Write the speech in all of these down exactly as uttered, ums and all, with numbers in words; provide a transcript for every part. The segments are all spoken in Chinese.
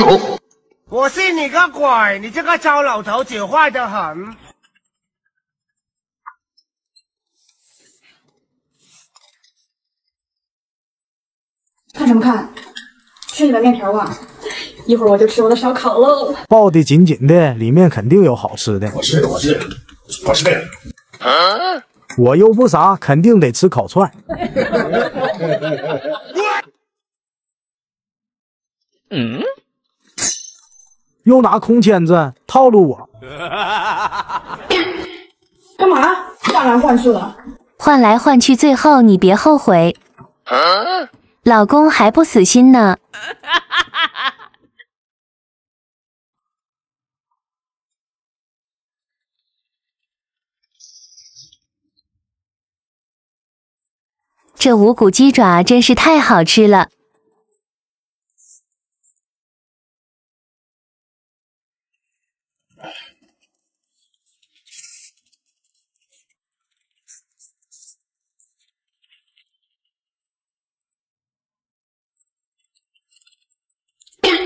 有。我信你个鬼！你这个糟老头子坏得很。 看什么看？吃你的面条吧，一会儿我就吃我的烧烤喽。抱得紧紧的，里面肯定有好吃的。我是我是我是的，啊、我又不傻，肯定得吃烤串。嗯，又拿空签子套路我。干嘛换来换去的？换来换去，最后你别后悔。啊 老公还不死心呢，这无骨鸡爪真是太好吃了。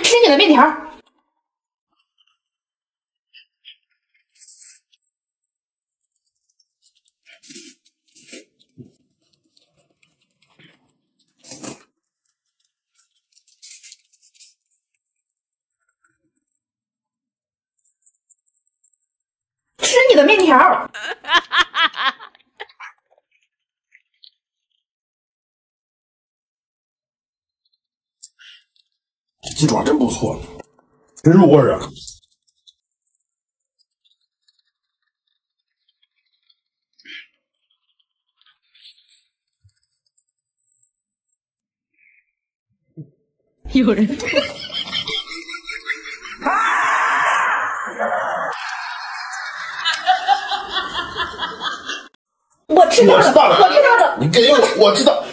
吃你的面条，吃你的面条。鸡爪真不错，真入味啊！有人我知道了，我知道了，我知道了，你给我，我知道。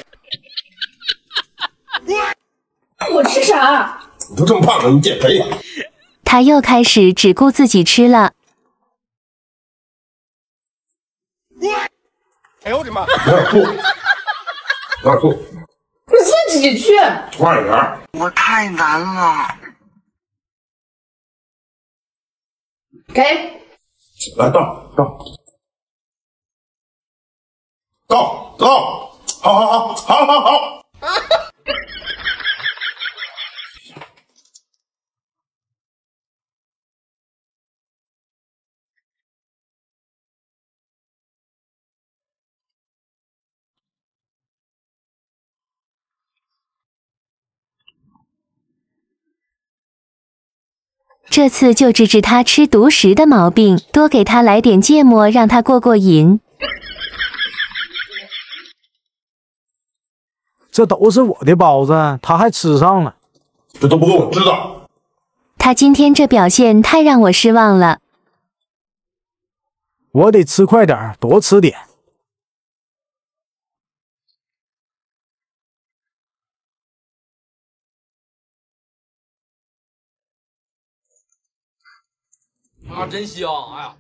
我吃啥？ 你都这么胖了，你减肥吧。他又开始只顾自己吃了。哎呦我的妈！有点吐，有点吐。你自己去。花园。我太难了。给。来倒倒倒倒，好好好，好好好。这次就治治他吃独食的毛病，多给他来点芥末，让他过过瘾。这都是我的包子，他还吃上了，这都不够我知道。他今天这表现太让我失望了，我得吃快点，多吃点。 啊，真香！哎呀，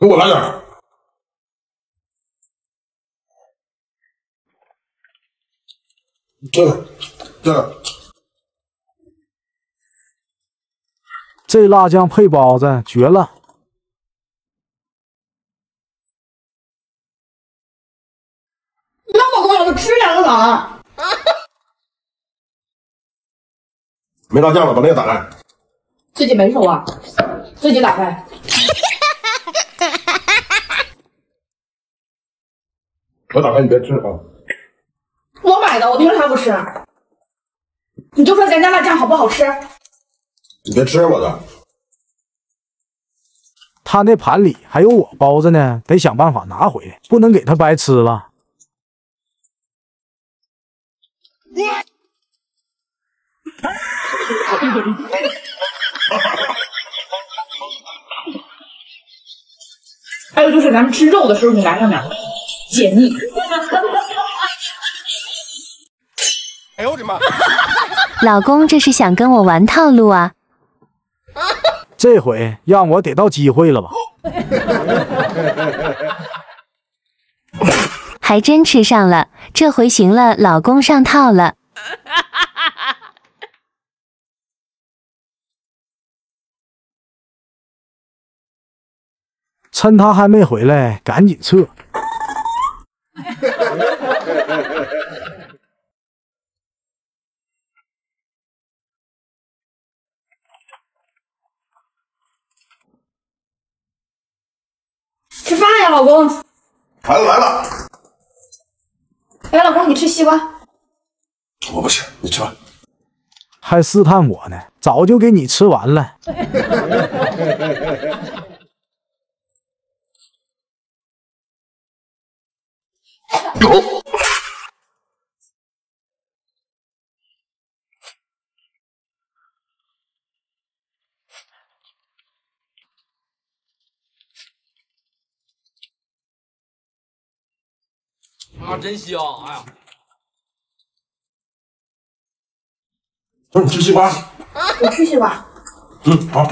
给我来点儿。这个，这个，这辣酱配包子绝了！那么快我吃两个咋？ 没辣酱了，把那个打开。自己没手啊，自己打开。我打开，你别吃啊。我买的，我凭啥不吃？你就说咱家辣酱好不好吃？你别吃我的。他那盘里还有我包子呢，得想办法拿回来，不能给他白吃了。 还有就是咱们吃肉的时候，你来上点解腻。哎呦我的妈！老公这是想跟我玩套路啊！这回让我逮到机会了吧？还真吃上了，这回行了，老公上套了。趁他还没回来，赶紧撤。吃饭呀，老公！来了来了。哎，老公，你吃西瓜？我不吃，你吃吧。还试探我呢，早就给你吃完了。哦、啊，真香！哎呀，不是你吃西瓜，我吃西瓜。嗯，好。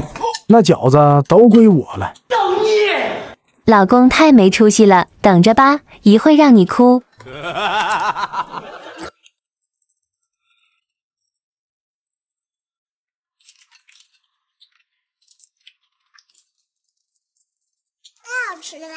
那饺子都归我了。等你。 老公太没出息了，等着吧，一会让你哭。太好吃了！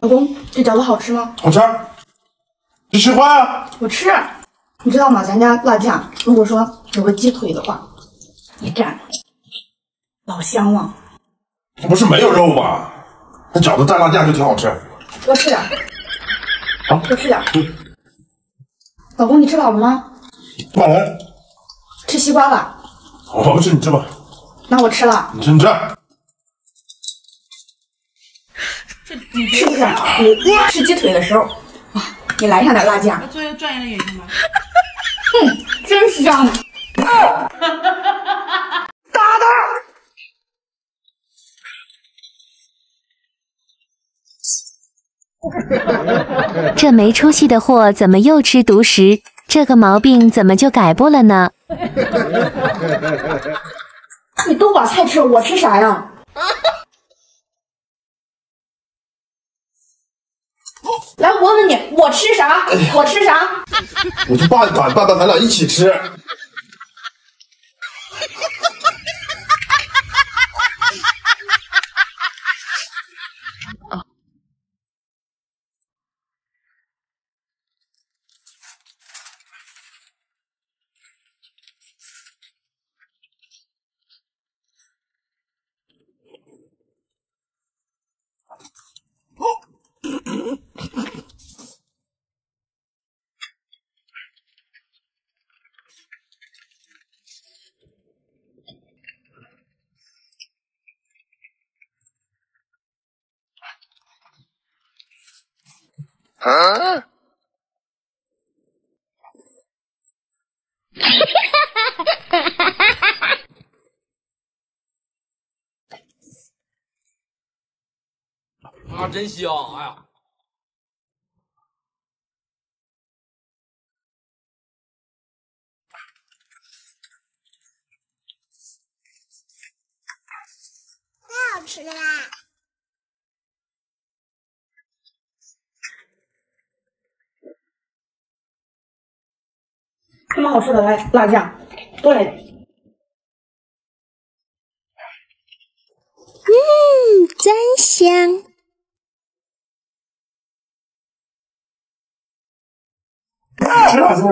老公，这饺子好吃吗？好吃，你吃瓜呀！我吃，你知道吗？咱家辣酱，如果说有个鸡腿的话，一蘸，老香了。不是没有肉吗？那饺子蘸辣酱就挺好吃。多吃点，啊，多吃点。嗯、老公，你吃饱了吗？饱了。吃西瓜吧。我不吃，你吃吧。那我吃了。你吃，你吃。 你是不是你吃鸡腿的时候，哇，你来上点辣酱，做一个转一个眼睛吧。嗯，真是这样的。打的。这没出息的货怎么又吃独食？这个毛病怎么就改不了呢？你都把菜吃了，我吃啥呀？ 来，我问你，我吃啥？我吃啥？我就爸爸爸爸，咱俩一起吃。啊！啊，真香！哎呀，太好吃了啦！ 这么好吃的辣辣酱，多来点。嗯，真香。吃啊，吃吃。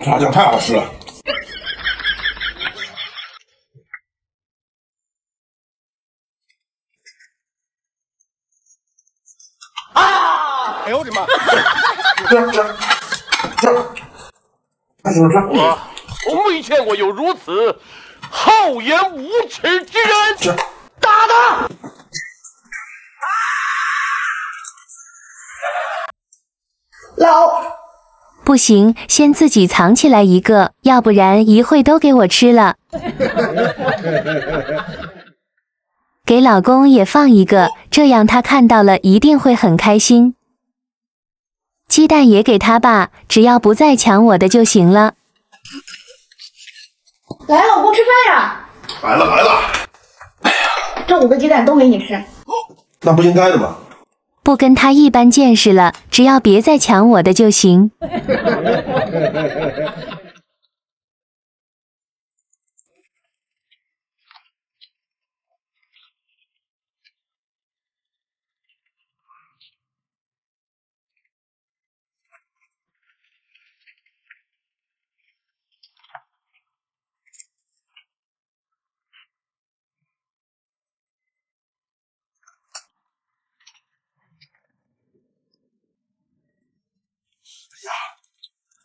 这辣酱太好吃了。啊！ 哎呦我的妈！这这这，那怎么着？我从未见过有如此厚颜无耻之人！打他！老，不行，先自己藏起来一个，要不然一会都给我吃了。给老公也放一个，这样他看到了一定会很开心。鸡蛋也给他吧，只要不再抢我的就行了。来，老公吃饭呀！来了来了。哎呀，这五个鸡蛋都给你吃。那不应该的吗？不跟他一般见识了，只要别再抢我的就行。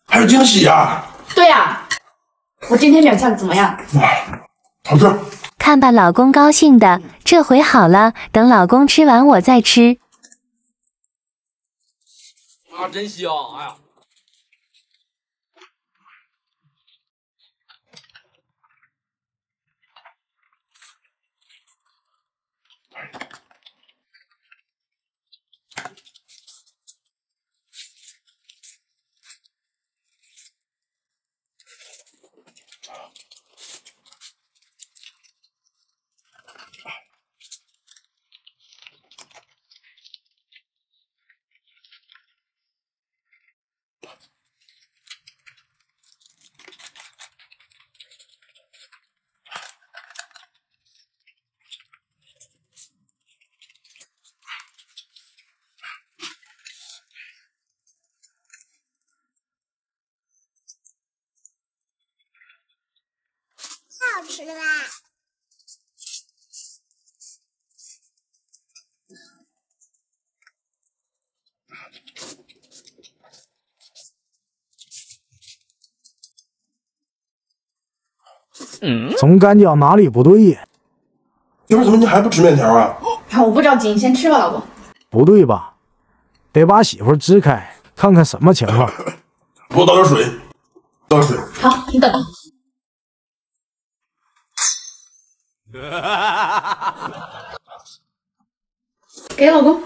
还有惊喜呀、啊！对呀、啊，我今天表现的怎么样？哇，好吃！看把老公高兴的，这回好了，等老公吃完我再吃。啊，真香！哎呀，吃了吧？嗯，总感觉哪里不对呀？一会儿怎么你还不吃面条啊？啊，我不着急，你先吃吧，老公。不对吧？得把媳妇支开，看看什么情况。给我倒点水，倒点水。好，你等。 给老公，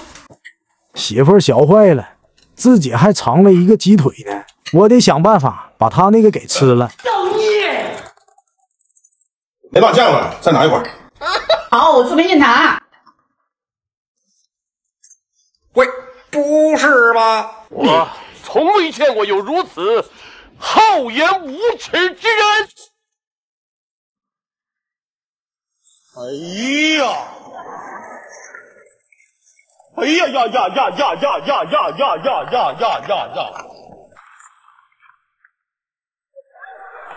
媳妇儿小坏了，自己还藏了一个鸡腿呢，我得想办法把他那个给吃了。造孽！没辣酱了，再拿一会儿。好，我去给你拿。喂，不是吧？我从未见过有如此厚颜无耻之人。 哎呀！哎呀呀呀呀呀呀呀呀呀呀呀呀呀呀！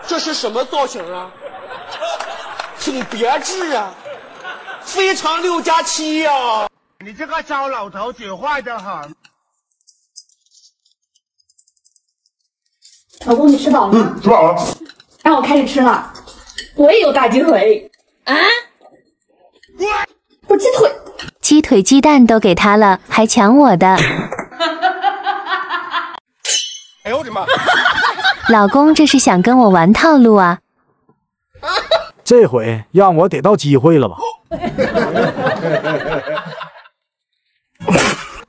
这是什么造型啊？挺别致啊，非常六加七呀！你这个糟老头子坏得很。老公，你吃饱了吗？嗯，吃饱了。让我开始吃了。我也有大鸡腿。啊！ 我鸡腿、鸡腿、鸡蛋都给他了，还抢我的！哎呦我的妈！老公，这是想跟我玩套路啊！这回让我逮到机会了吧？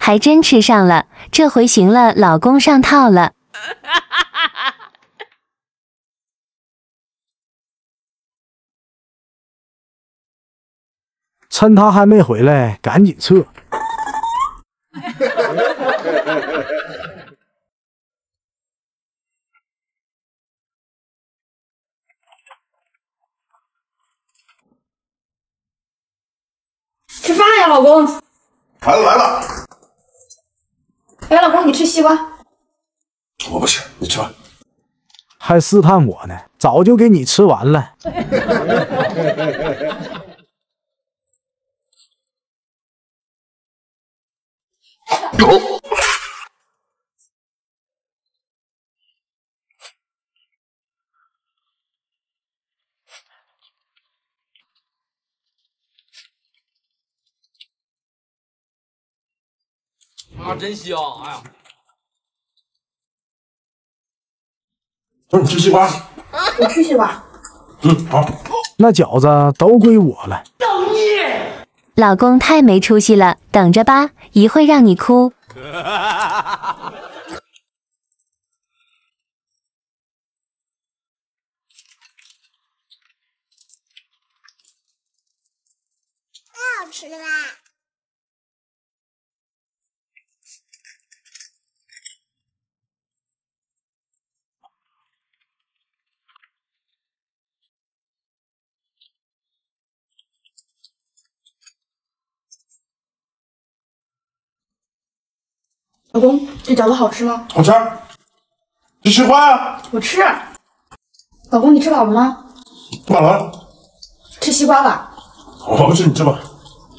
还真吃上了，这回行了，老公上套了。 趁他还没回来，赶紧撤！吃饭呀，老公！来了来了！哎，老公，你吃西瓜？我不吃，你吃吧。还试探我呢？早就给你吃完了。有。啊，真香！哎呀，不是你吃西瓜，我吃西瓜。嗯，好。那饺子都归我了。造孽！老公太没出息了，等着吧，一会让你哭。太好吃了吧！老公，这饺子好吃吗？好吃，你吃花啊！我吃。老公，你吃饱了吗？饱了。吃西瓜吧。我不吃，你吃吧。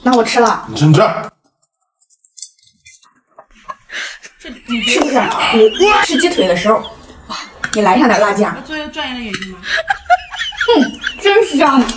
那我吃了，你吃你吃，这你是不是你吃鸡腿的时候，哇，你来上点辣酱？做一个专业的原因吗？嗯，真是这样的。